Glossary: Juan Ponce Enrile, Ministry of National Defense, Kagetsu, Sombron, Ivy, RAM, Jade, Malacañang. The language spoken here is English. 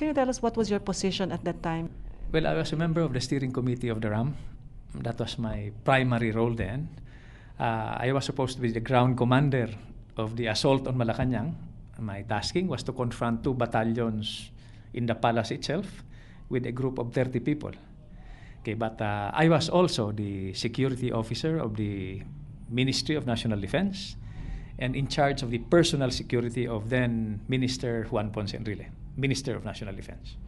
Can you tell us what was your position at that time? Well, I was a member of the steering committee of the RAM. That was my primary role then. I was supposed to be the ground commander of the assault on Malacañang. My tasking was to confront 2 battalions in the palace itself with a group of 30 people. Okay, but I was also the security officer of the Ministry of National Defense and in charge of the personal security of then Minister Juan Ponce Enrile, Minister of National Defense.